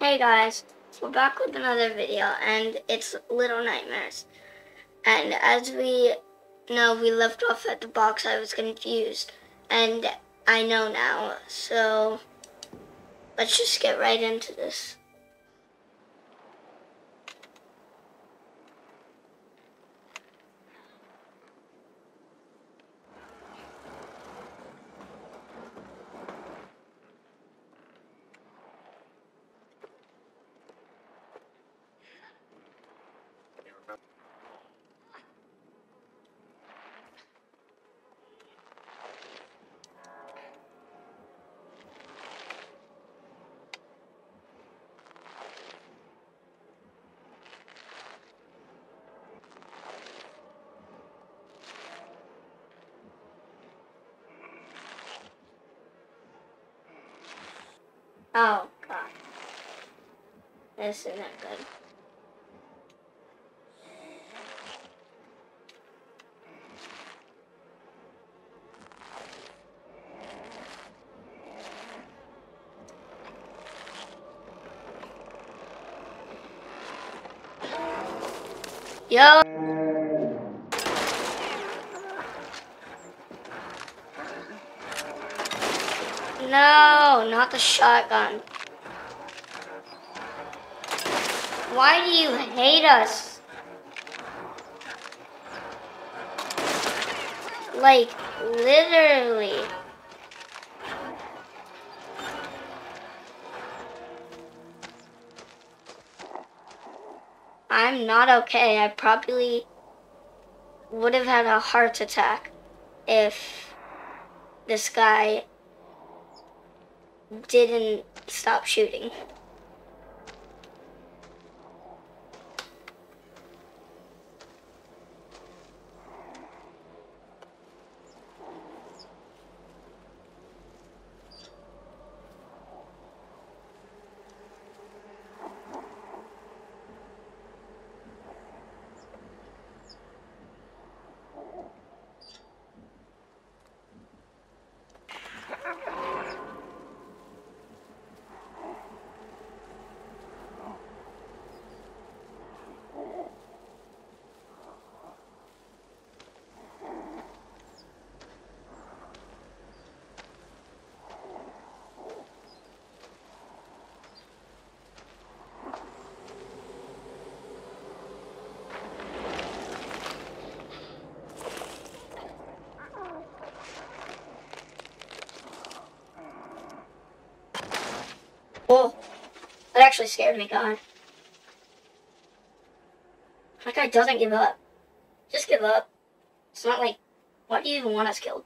Hey guys, we're back with another video, and it's Little Nightmares. And as we know, we left off at the box. I was confused, and I know now. So let's just get right into this. Oh, God. This isn't good. Yo! No, not the shotgun. Why do you hate us? Like, literally. I'm not okay. I probably would have had a heart attack if this guy didn't stop shooting. Well, that actually scared me, God. That guy doesn't give up. Just give up. It's not like, why do you even want us killed?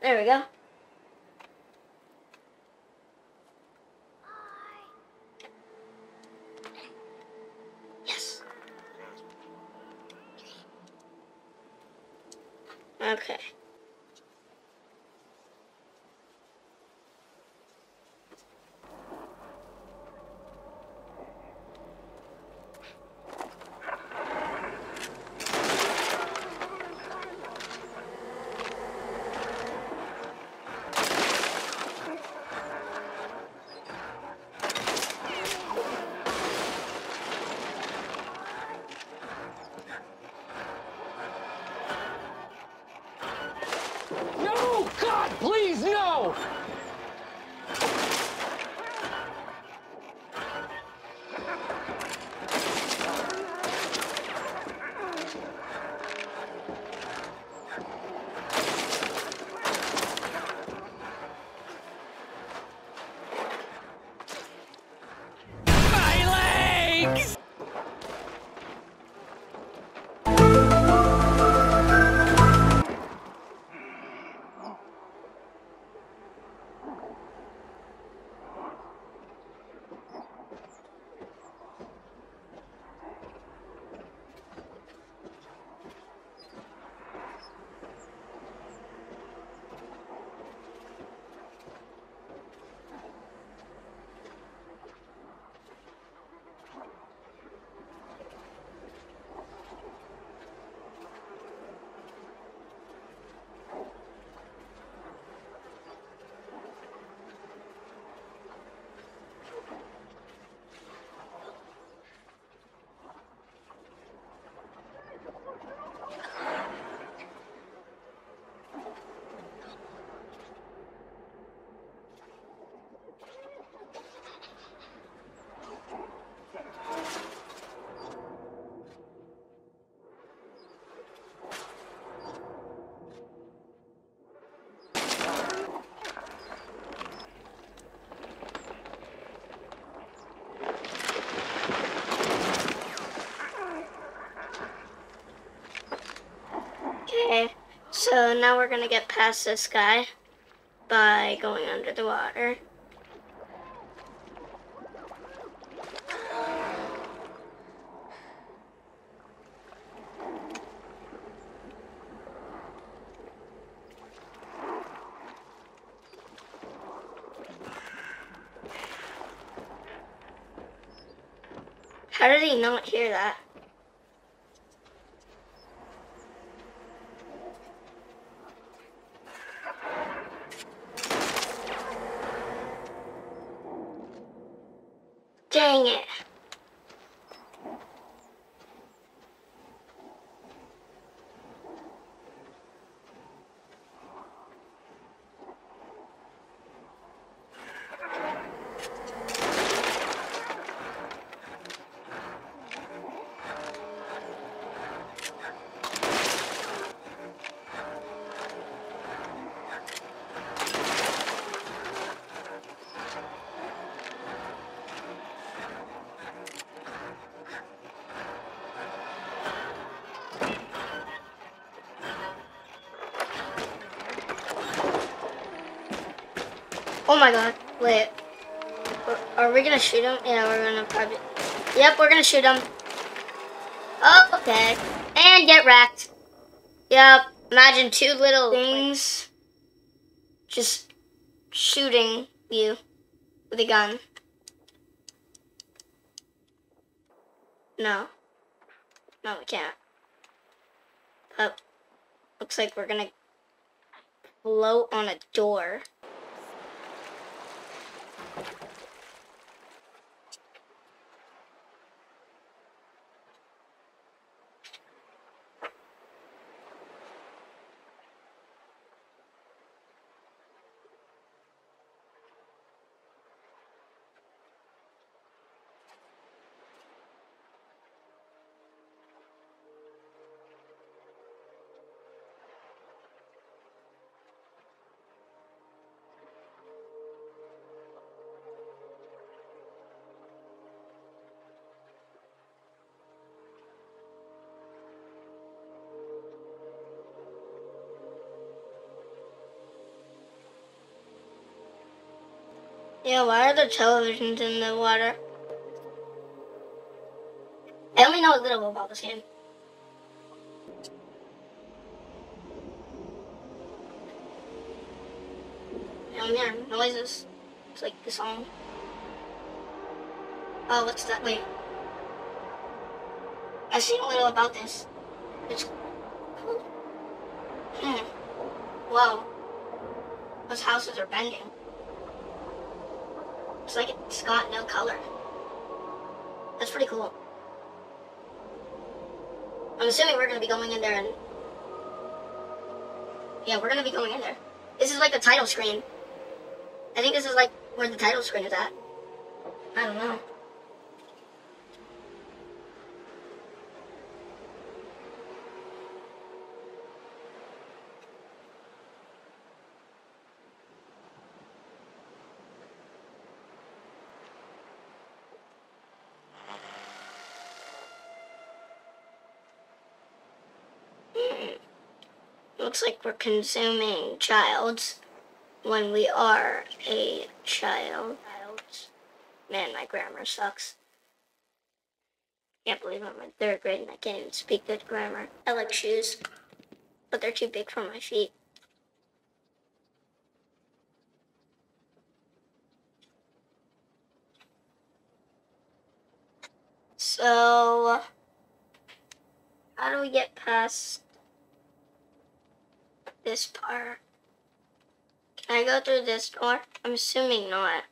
There we go. Yes. Okay. Please, no! So now we're gonna get past this guy by going under the water. How did he not hear that? Dang it. Oh my god, wait, are we gonna shoot him? Yeah, we're gonna probably, yep, we're gonna shoot him. Oh, okay, and get wrecked. Yep, imagine two little things just shooting you with a gun. No, no, we can't. Oh, looks like we're gonna blow on a door. Yeah, why are there televisions in the water? I only know a little about this game. I only hear noises. It's like the song. Oh, what's that? Wait. I've seen a little about this. It's cool. Whoa. Those houses are bending. It's like it's got no color. That's pretty cool. I'm assuming we're gonna be going in there and... yeah, we're gonna be going in there. This is like the title screen. I think this is like where the title screen is at. I don't know. Looks like we're consuming childs when we are a child. Man, my grammar sucks. Can't believe I'm in 3rd grade and I can't even speak good grammar. I like shoes, but they're too big for my feet. So, how do we get past this part? Can I go through this door? I'm assuming not.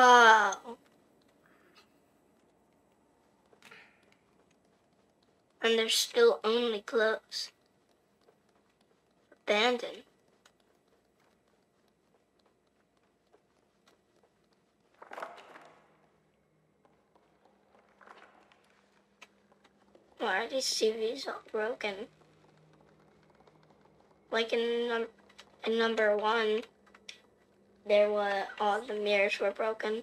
And they're still only close. Abandoned. Why are these TVs all broken? Like in number one, there were all the mirrors were broken.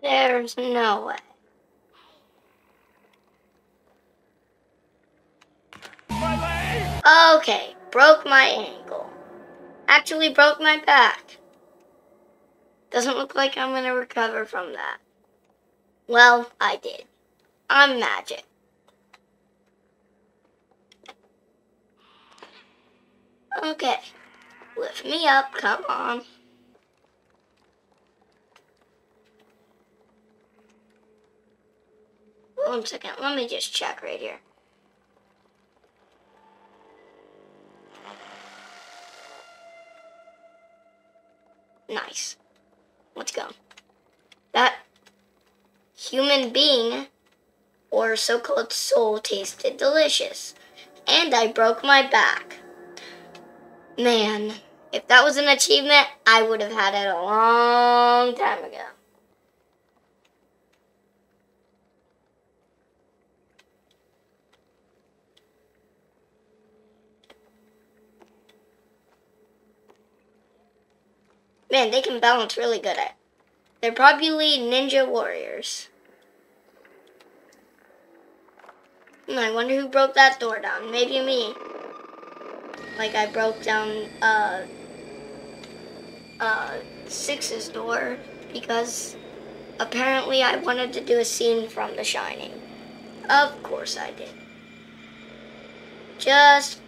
And there's no way. Okay, broke my ankle. Actually broke my back. Doesn't look like I'm gonna recover from that. Well, I did. I'm magic. Okay, lift me up, come on. One second, let me just check right here. Nice. Let's go. That human being, or so-called soul, tasted delicious. And I broke my back. Man, if that was an achievement, I would have had it a long time ago. Man, they can balance really good at it. They're probably ninja warriors. And I wonder who broke that door down. Maybe me. Like I broke down Six's door because apparently I wanted to do a scene from The Shining. Of course I did. Just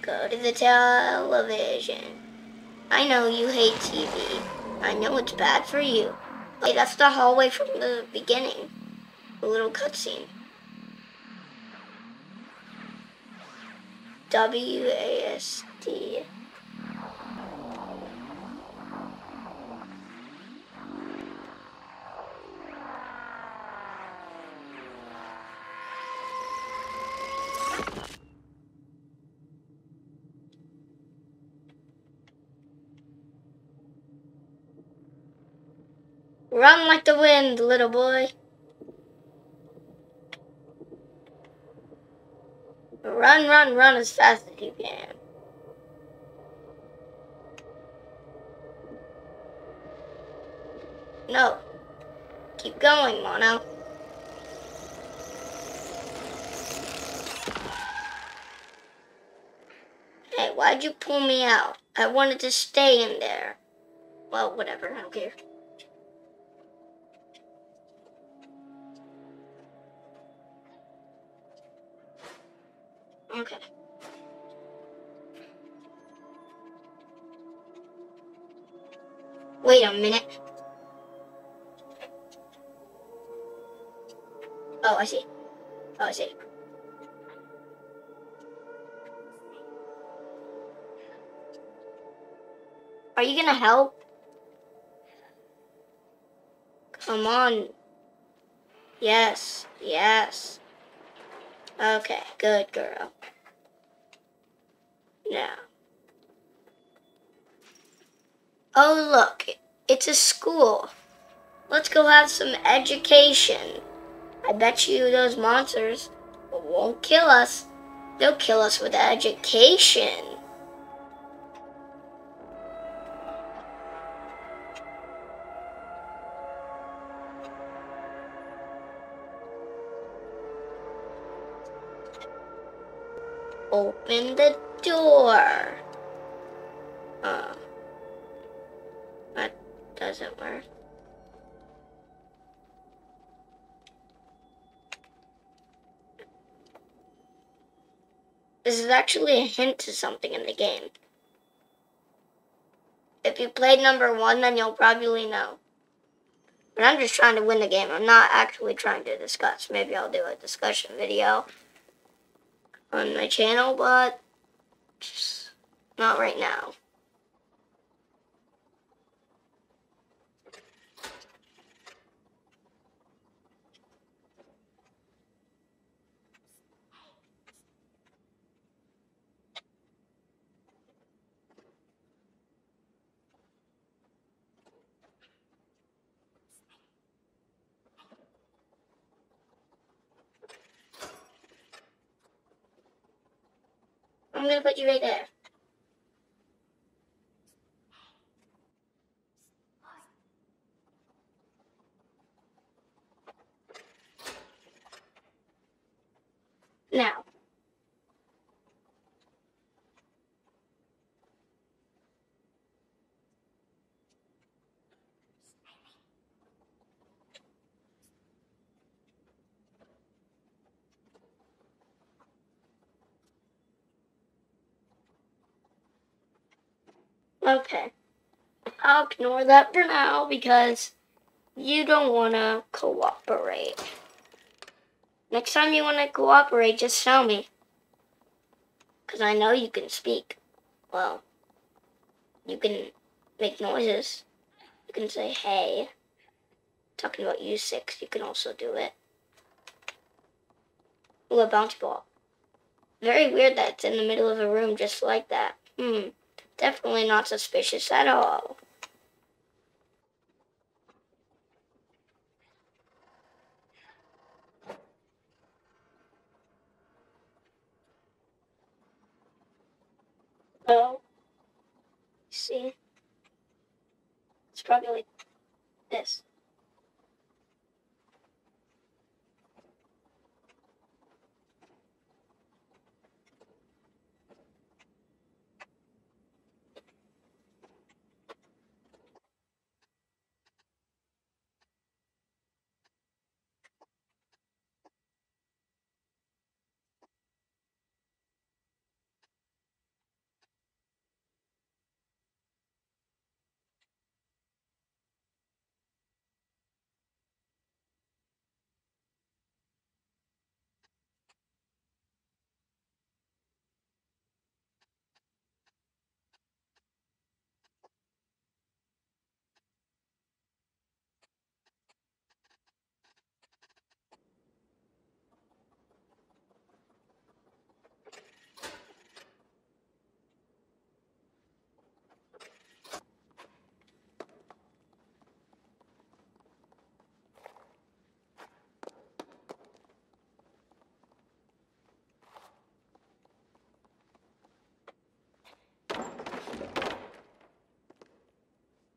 go to the television. I know you hate TV. I know it's bad for you. Hey, that's the hallway from the beginning. The little cutscene. WASD. Run like the wind, little boy. Run, run, run as fast as you can. No. Keep going, Mono. Hey, why'd you pull me out? I wanted to stay in there. Well, whatever, I don't care. Okay. Wait a minute. Oh, I see. Oh, I see. Are you gonna help? Come on. Yes, yes. Okay, good girl. Now. Oh, look. It's a school. Let's go have some education. I bet you those monsters won't kill us. They'll kill us with education. Open the door. That doesn't work. This is actually a hint to something in the game. If you played number 1, then you'll probably know. But I'm just trying to win the game. I'm not actually trying to discuss. Maybe I'll do a discussion video on my channel, but just not right now. I'm gonna put you right there. Now. Okay, I'll ignore that for now because you don't want to cooperate. Next time you want to cooperate, just tell me. Because I know you can speak. Well, you can make noises. You can say, hey. Talking about you six, you can also do it. Ooh, a bounce ball. Very weird that it's in the middle of a room just like that. Definitely not suspicious at all. Oh, see, it's probably like this.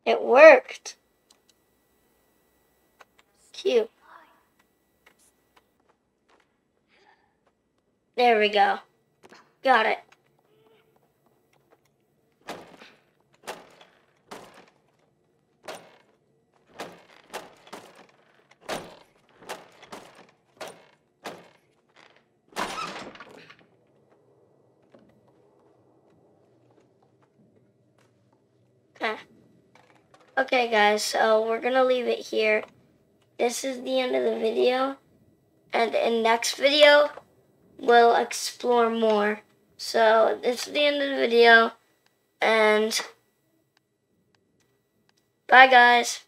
It worked. Cute. There we go. Got it. Okay guys, so we're gonna leave it here. This is the end of the video, and in next video we'll explore more. So this is the end of the video, and bye guys.